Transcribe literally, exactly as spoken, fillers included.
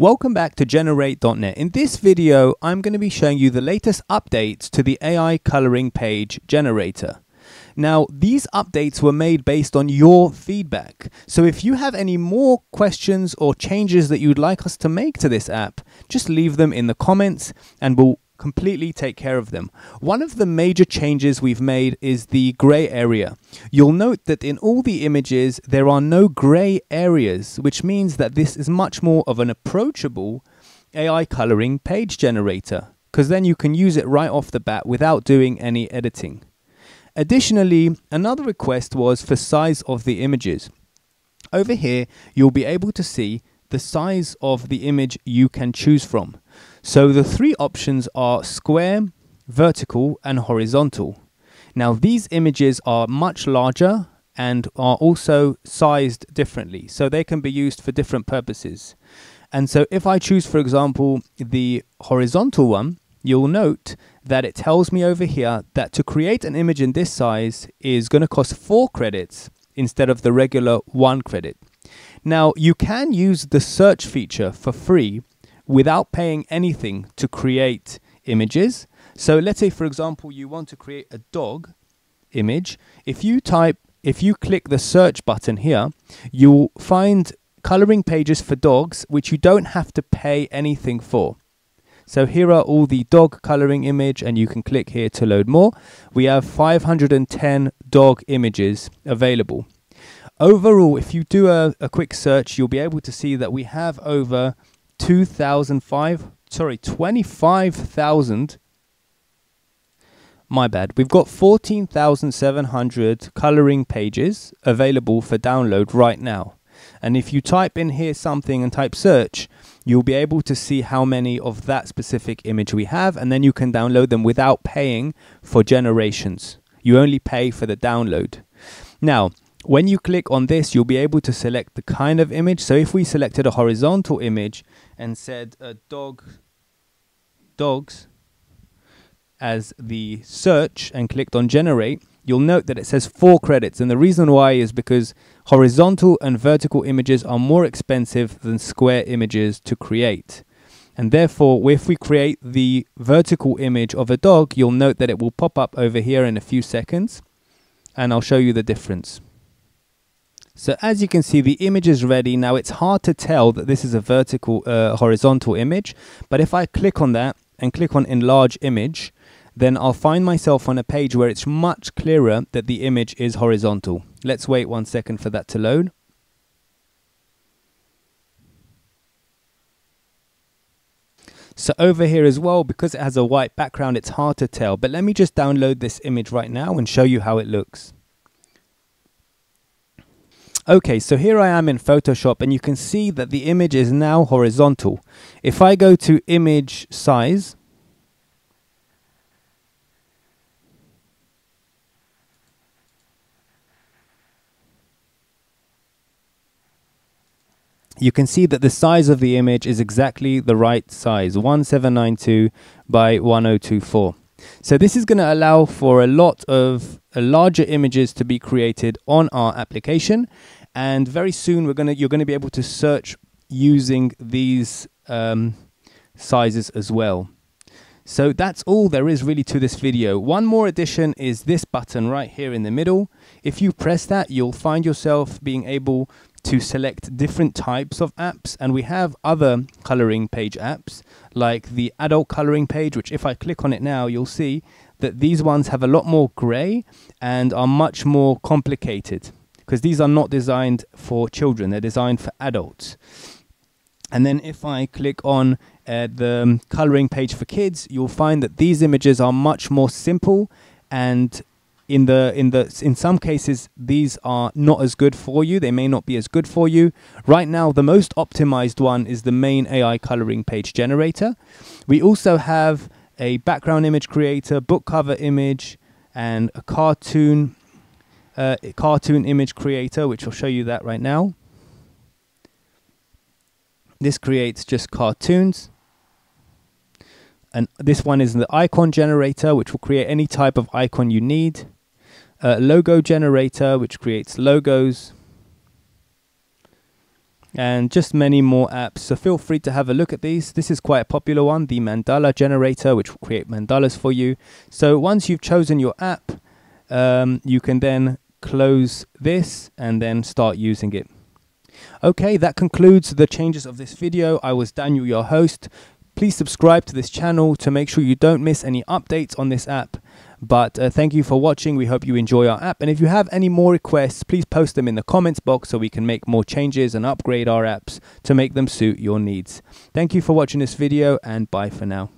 Welcome back to Generate dot net. In this video, I'm going to be showing you the latest updates to the A I coloring page generator. Now, these updates were made based on your feedback. So if you have any more questions or changes that you'd like us to make to this app, just leave them in the comments and we'll completely take care of them. One of the major changes we've made is the gray area. You'll note that in all the images there are no gray areas, which means that this is much more of an approachable A I coloring page generator, because then you can use it right off the bat without doing any editing. Additionally, another request was for size of the images. Over here you'll be able to see the size of the image you can choose from. So the three options are square, vertical and horizontal. Now these images are much larger and are also sized differently, so they can be used for different purposes. And so if I choose, for example, the horizontal one, you'll note that it tells me over here that to create an image in this size is going to cost four credits instead of the regular one credit. Now you can use the search feature for free without paying anything to create images. So let's say, for example, you want to create a dog image. If you type, if you click the search button here, you'll find coloring pages for dogs, which you don't have to pay anything for. So here are all the dog coloring image, and you can click here to load more. We have five hundred ten dog images available. Overall, if you do a, a quick search, you'll be able to see that we have over two thousand five, sorry, twenty-five thousand. My bad. We've got fourteen thousand seven hundred coloring pages available for download right now. And if you type in here something and type search, you'll be able to see how many of that specific image we have, and then you can download them without paying for generations. You only pay for the download. Now, when you click on this, you'll be able to select the kind of image. So if we selected a horizontal image and said uh, dog, dogs as the search and clicked on generate, you'll note that it says four credits. And the reason why is because horizontal and vertical images are more expensive than square images to create. And therefore, if we create the vertical image of a dog, you'll note that it will pop up over here in a few seconds. And I'll show you the difference. So as you can see, the image is ready. Now it's hard to tell that this is a vertical, uh, horizontal image, but if I click on that and click on enlarge image, then I'll find myself on a page where it's much clearer that the image is horizontal. Let's wait one second for that to load. So over here as well, because it has a white background, it's hard to tell, but let me just download this image right now and show you how it looks. Okay, so here I am in Photoshop, and you can see that the image is now horizontal. If I go to image size, you can see that the size of the image is exactly the right size, one seven nine two by one zero two four. So this is going to allow for a lot of uh, larger images to be created on our application, and very soon we're going to you're going to be able to search using these um, sizes as well. So that's all there is really to this video. One more addition is this button right here in the middle. If you press that, you'll find yourself being able to select different types of apps, and we have other coloring page apps like the adult coloring page, which if I click on it now, you'll see that these ones have a lot more gray and are much more complicated, because these are not designed for children, they're designed for adults. And then if I click on uh, the coloring page for kids, you'll find that these images are much more simple, and In the in the in some cases these are not as good for you. They may not be as good for you. Right now the most optimized one is the main A I coloring page generator. We also have a background image creator, book cover image, and a cartoon uh, a cartoon image creator, which I'll show you that right now. This creates just cartoons. And this one is the icon generator, which will create any type of icon you need. Uh, logo generator, which creates logos, and just many more apps. So feel free to have a look at these. This is quite a popular one, the Mandala Generator, which will create mandalas for you. So once you've chosen your app, um, you can then close this and then start using it. Okay, that concludes the changes of this video. I was Daniel, your host. Please subscribe to this channel to make sure you don't miss any updates on this app. But uh, thank you for watching. We hope you enjoy our app. And if you have any more requests, please post them in the comments box so we can make more changes and upgrade our apps to make them suit your needs. Thank you for watching this video, and bye for now.